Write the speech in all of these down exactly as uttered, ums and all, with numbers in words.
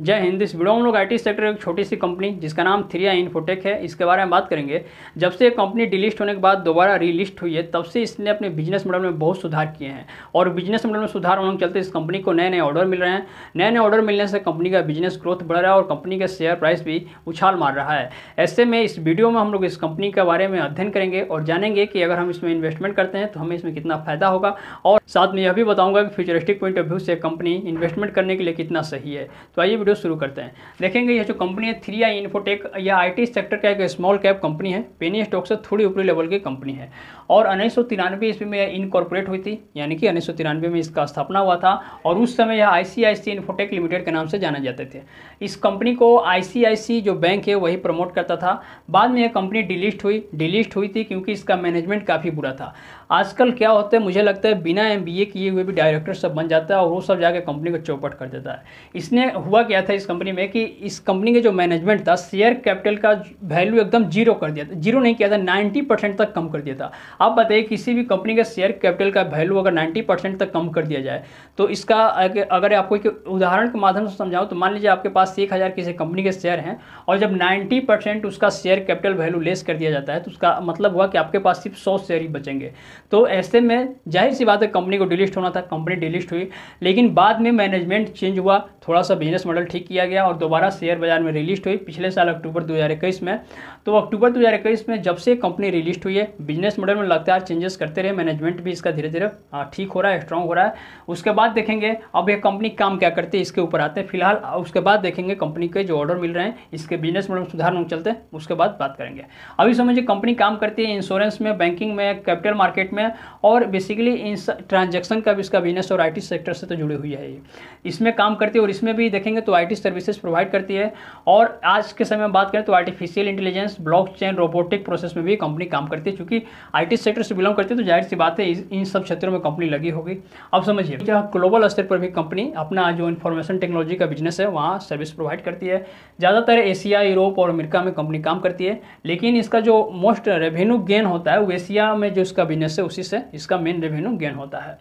जय हिंद। इस वीडियो में हम लोग आईटी सेक्टर एक छोटी सी कंपनी जिसका नाम थ्री आई इन्फोटेक है, इसके बारे में बात करेंगे। जब से ये कंपनी डिलिस्ट होने के बाद दोबारा रीलिस्ट हुई है, तब से इसने अपने बिजनेस मॉडल में बहुत सुधार किए हैं और बिजनेस मॉडल में सुधार होने के चलते इस कंपनी को नए नए ऑर्डर मिल रहे हैं। नए नए ऑर्डर मिलने से कंपनी का बिजनेस ग्रोथ बढ़ रहा है और कंपनी का शेयर प्राइस भी उछाल मार रहा है। ऐसे में इस वीडियो में हम लोग इस कंपनी के बारे में अध्ययन करेंगे और जानेंगे कि अगर हम इसमें इन्वेस्टमेंट करते हैं तो हमें इसमें कितना फायदा होगा, और साथ में यह भी बताऊँगा कि फ्यूचरिस्टिक पॉइंट ऑफ व्यू से कंपनी इन्वेस्टमेंट करने के लिए कितना सही है। तो आइए वीडियो शुरू करते हैं। देखेंगे यह जो कंपनी है थ्री आई इन्फोटेक, यह आईटी सेक्टर का एक स्मॉल कैप कंपनी है। पेनी स्टॉक से थोड़ी ऊपरी लेवल की कंपनी है और उन्नीस सौ तिरानवे ईस्वी में यह इनकॉर्पोरेट हुई थी, यानी कि उन्नीस सौ तिरानवे में इसका स्थापना हुआ था और उस समय यह आईसीआईसीआई इन्फोटेक लिमिटेड के नाम से जाने जाते थे। इस कंपनी को आईसीआईसीआई जो बैंक है वही प्रमोट करता था। बाद में यह कंपनी डिलिस्ट हुई डिलिस्ट हुई थी क्योंकि इसका मैनेजमेंट काफ़ी बुरा था। आजकल क्या होता है, मुझे लगता है बिना एम बी ए किए हुए भी डायरेक्टर सब बन जाता है और वो सब जाकर कंपनी को चौपट कर देता है। इसने हुआ क्या था इस कंपनी में कि इस कंपनी के जो मैनेजमेंट था, शेयर कैपिटल का वैल्यू एकदम जीरो कर दिया था। जीरो नहीं किया था, नब्बे परसेंट तक कम कर दिया था। आप बताइए किसी भी कंपनी का शेयर कैपिटल का वैल्यू अगर नब्बे परसेंट तक कम कर दिया जाए तो इसका, अगर आपको एक उदाहरण के माध्यम से समझाऊं तो मान लीजिए आपके पास एक हज़ार किसी कंपनी के शेयर हैं और जब नाइन्टी परसेंट उसका शेयर कैपिटल वैल्यू लेस कर दिया जाता है तो उसका मतलब हुआ कि आपके पास सिर्फ सौ शेयर ही बचेंगे। तो ऐसे में जाहिर सी बात है कंपनी को डिलिस्ट होना था। कंपनी डिलिस्ट हुई, लेकिन बाद में मैनेजमेंट चेंज हुआ, थोड़ा सा बिजनेस मॉडल ठीक किया गया और दोबारा शेयर बाजार में रिलिस्ट हुई पिछले साल अक्टूबर दो हज़ार इक्कीस में। तो अक्टूबर दो हज़ार इक्कीस में जब से कंपनी रिलिस्ट हुई है, बिजनेस मॉडल में लगातार चेंजेस करते रहे, मैनेजमेंट भी इसका धीरे धीरे ठीक हो रहा है, स्ट्रांग हो रहा है। उसके बाद देखेंगे अब ये कंपनी काम क्या करती है, इसके ऊपर आते हैं। फिलहाल उसके बाद देखेंगे कंपनी के जो ऑर्डर मिल रहे हैं, इसके बिजनेस मॉडल में सुधार होने चलते हैं, उसके बाद बात करेंगे। अभी समझिए कंपनी काम करती है इंश्योरेंस में, बैंकिंग में, कैपिटल मार्केट में और बेसिकली इन ट्रांजेक्शन का भी इसका बिजनेस और आई टी सेक्टर से तो जुड़ी हुई है। ये इसमें काम करती है और इसमें भी देखेंगे तो आईटी सर्विसेज प्रोवाइड करती है। और आज के समय में बात करें तो artificial intelligence, blockchain, robotic process में भी कंपनी काम करती है। क्योंकि आईटी सेक्टर से बिलोंग करती है तो जाहिर सी बात है इन सब क्षेत्रों में कंपनी लगी होगी। अब समझिए ग्लोबल स्तर पर भी कंपनी अपना जो इन्फॉर्मेशन टेक्नोलॉजी का बिजनेस है वहाँ सर्विस प्रोवाइड करती है। ज़्यादातर एशिया, यूरोप और अमेरिका में कंपनी काम करती है, लेकिन इसका जो मोस्ट रेवेन्यू गेन होता है वो एशिया में जो इसका बिजनेस है उसी से इसका मेन रेवेन्यू गेन होता है।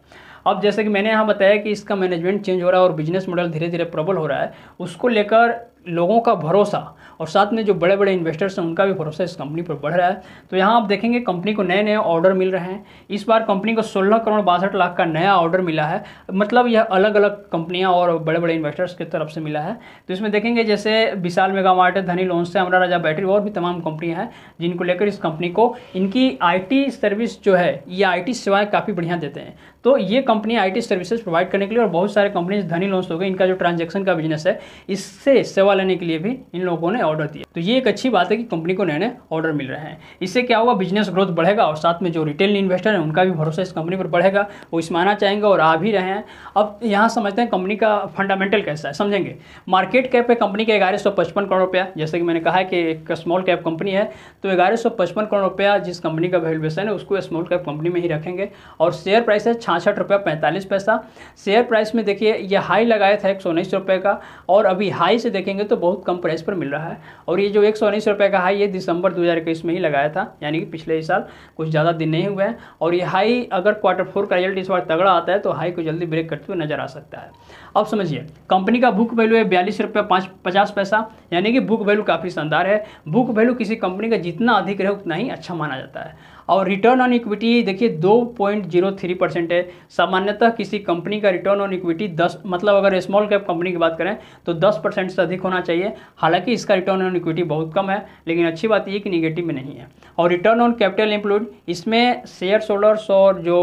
अब जैसे कि मैंने यहाँ बताया कि इसका मैनेजमेंट चेंज हो रहा है और बिजनेस मॉडल धीरे धीरे प्रबल हो रहा है, उसको लेकर लोगों का भरोसा और साथ में जो बड़े बड़े इन्वेस्टर्स हैं उनका भी भरोसा इस कंपनी पर बढ़ रहा है। तो यहाँ आप देखेंगे कंपनी को नए नए ऑर्डर मिल रहे हैं। इस बार कंपनी को सोलह करोड़ बासठ लाख का नया ऑर्डर मिला है, मतलब यह अलग अलग कंपनियाँ और बड़े बड़े इन्वेस्टर्स की तरफ से मिला है। तो इसमें देखेंगे जैसे Vishal mega mart, Dhani loan से, अमरा राजा बैटरी और भी तमाम कंपनियाँ हैं जिनको लेकर इस कंपनी को इनकी आई टी सर्विस जो है ये आई टी सेवाएँ काफ़ी बढ़िया देते हैं। तो ये company I T services provide करने के लिए और बहुत सारे कंपनीज धनी लोन्स हो गए, इनका जो ट्रांजैक्शन का बिजनेस है इससे सेवा लेने के लिए भी इन लोगों ने ऑर्डर दिया। तो ये एक अच्छी बात है कि कंपनी को नए नए ऑर्डर मिल रहे हैं। इससे क्या होगा, बिजनेस ग्रोथ बढ़ेगा और साथ में जो रिटेल इन्वेस्टर हैं उनका भी भरोसा इस कंपनी पर बढ़ेगा, वो इसमाना चाहेंगे और आ भी रहे हैं। अब यहाँ समझते हैं कंपनी का फंडामेंटल कैसा है, समझेंगे। मार्केट कैप है कंपनी के ग्यारह सौ पचपन करोड़ रुपया, जैसे कि मैंने कहा है कि एक स्मॉल कैप कंपनी है तो ग्यारह सौ पचपन करोड़ रुपया जिस कंपनी का वैल्यूएशन है उसको स्मॉल कैप कंपनी में ही रखेंगे। और शेयर प्राइस है छियासठ रुपया पैंतालीस पैसा। शेयर प्राइस में देखिए ये हाई लगाया था एक सौ उन्नीस रुपये का और अभी हाई से देखेंगे तो बहुत कम प्राइस पर मिल रहा है। और ये जो एक सौ उन्नीस रुपये का हाई ये दिसंबर दो हज़ार इक्कीस में ही लगाया था, यानी कि पिछले ही साल, कुछ ज़्यादा दिन नहीं हुए हैं। और ये हाई अगर क्वार्टर फोर का रिजल्ट इस बार तगड़ा आता है तो हाई को जल्दी ब्रेक करते हुए नजर आ सकता है। अब समझिए कंपनी का बुक वैल्यू है बयालीस रुपये पाँच पचास पैसा, यानी कि बुक वैल्यू काफ़ी शानदार है। बुक वैल्यू किसी कंपनी का जितना अधिक रहे उतना ही अच्छा माना जाता है। और रिटर्न ऑन इक्विटी देखिए दो पॉइंट जीरो थ्री परसेंट है। सामान्यतः किसी कंपनी का रिटर्न ऑन इक्विटी दस, मतलब अगर स्मॉल कैप कंपनी की बात करें तो दस परसेंट से अधिक होना चाहिए। हालांकि इसका रिटर्न ऑन इक्विटी बहुत कम है, लेकिन अच्छी बात ये कि निगेटिव में नहीं है। और रिटर्न ऑन कैपिटल एम्प्लॉयड, इसमें शेयर होल्डर्स और जो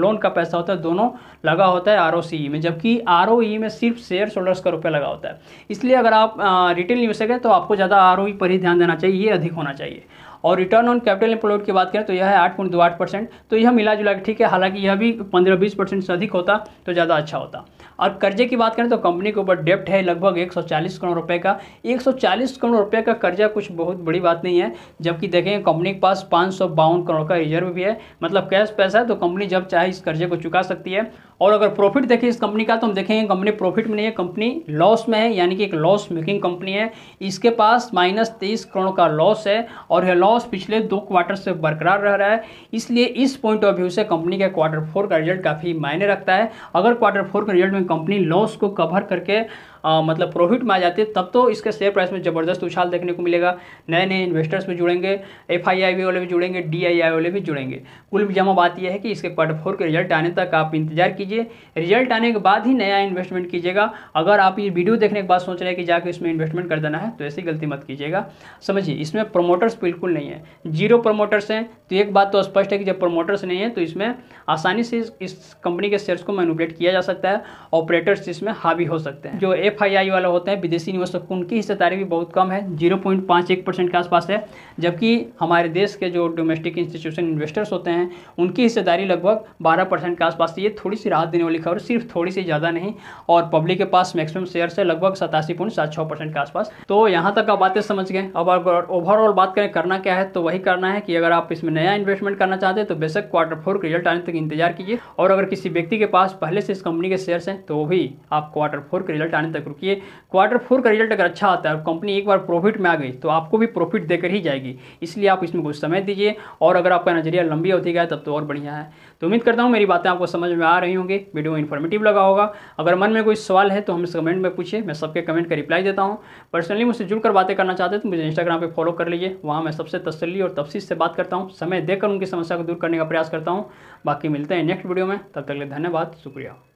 लोन का पैसा होता है दोनों लगा होता है आर ओ सी ई में, जबकि आर ओ ई में सिर्फ शेयर होल्डर्स का रुपया लगा होता है। इसलिए अगर आप रिटेल निवेशक हैं तो आपको ज़्यादा आर ओ ई पर ही ध्यान देना चाहिए, ये अधिक होना चाहिए। और रिटर्न ऑन कैपिटल एम्प्लॉयड की बात करें तो यह है आठ पॉइंट दो आठ परसेंट, तो यह मिला जुला ठीक है। हालांकि यह भी पंद्रह बीस परसेंट से अधिक होता तो ज़्यादा अच्छा होता। और कर्जे की बात करें तो कंपनी के ऊपर डेप्ट है लगभग एक सौ चालीस करोड़ रुपए का। एक सौ चालीस करोड़ रुपए का कर्जा कुछ बहुत बड़ी बात नहीं है, जबकि देखेंगे कंपनी के पास पाँच सौ बावन करोड़ का रिजर्व भी है, मतलब कैश पैसा है, तो कंपनी जब चाहे इस कर्जे को चुका सकती है। और अगर प्रॉफिट देखें इस कंपनी का तो हम देखेंगे कंपनी प्रॉफिट में नहीं है, कंपनी लॉस में है, यानी कि एक लॉस मेकिंग कंपनी है। इसके पास माइनस तेईस करोड़ का लॉस है और यह लॉस पिछले दो क्वार्टर से बरकरार रह रहा है। इसलिए इस पॉइंट ऑफ व्यू से कंपनी का क्वार्टर फोर का रिजल्ट काफ़ी मायने रखता है। अगर क्वार्टर फोर के रिजल्ट में कंपनी लॉस को कवर करके आ, मतलब प्रॉफिट में आ जाते तब तो इसके शेयर प्राइस में ज़बरदस्त उछाल देखने को मिलेगा। नए नए इन्वेस्टर्स भी जुड़ेंगे, एफ आई आई वाले भी जुड़ेंगे, डी आई आई वाले भी जुड़ेंगे। कुल जमा बात यह है कि इसके क्वार्टर फोर के रिजल्ट आने तक आप इंतजार कीजिए, रिजल्ट आने के बाद ही नया इन्वेस्टमेंट कीजिएगा। अगर आप ये वीडियो देखने के बाद सोच रहे हैं कि जाकर इसमें इन्वेस्टमेंट कर देना है तो ऐसी गलती मत कीजिएगा। समझिए इसमें प्रोमोटर्स बिल्कुल नहीं है, जीरो प्रोमोटर्स हैं। तो एक बात तो स्पष्ट है कि जब प्रोमोटर्स नहीं है तो इसमें आसानी से इस कंपनी के शेयर्स को मैनिपुलेट किया जा सकता है, ऑपरेटर्स इसमें हावी हो सकते हैं। जो एफ आई आई वाला होता है विदेशी निवेशक, उनकी हिस्सेदारी भी बहुत कम है, जीरो पॉइंट पाँच एक परसेंट के आसपास है, जबकि हमारे देश के जो डोमेस्टिक इंस्टीट्यूशन इन्वेस्टर्स होते हैं उनकी हिस्सेदारी लगभग बारह परसेंट के आसपास। ये थोड़ी सी राहत देने वाली खबर, सिर्फ थोड़ी सी ज़्यादा नहीं, और पब्लिक के पास मैक्सिमम शेयर्स है लगभग सतासी पॉइंट सात छः परसेंट के आसपास। तो यहाँ तक आप बातें समझ गए। अब अगर ओवरऑल बात करें करना क्या है तो वही करना है कि अगर आप इसमें नया इन्वेस्टमेंट करना चाहते हैं तो बेशक क्वार्टर फोर के रिजल्ट आने तक इंतजार कीजिए, और अगर किसी व्यक्ति के पास पहले से इस कंपनी के शेयर्स हैं तो भी आप क्वार्टर फोर के रिजल्ट आने तक रुकिए। क्वार्टर फोर का रिजल्ट अगर अच्छा आता है और कंपनी एक बार प्रॉफिट में आ गई तो आपको भी प्रॉफिट देकर ही जाएगी, इसलिए आप इसमें कुछ समय दीजिए। और अगर आपका नजरिया लंबी होती गया तब तो और बढ़िया है। तो उम्मीद करता हूँ मेरी बातें आपको समझ में आ रही होंगी, वीडियो इन्फॉर्मेटिव लगा होगा। अगर मन में कोई सवाल है तो हमसे कमेंट में पूछिए, मैं सबके कमेंट का रिप्लाई देता हूँ। पर्सनली मुझसे जुड़कर बातें करना चाहते हैं तो मुझे इंस्टाग्राम पे फॉलो कर लीजिए, वहाँ मैं सबसे तसल्ली और तफसीस से बात करता हूँ, समय देकर उनकी समस्या को दूर करने का प्रयास करता हूँ। बाकी मिलते हैं नेक्स्ट वीडियो में, तब तक के लिए धन्यवाद, शुक्रिया।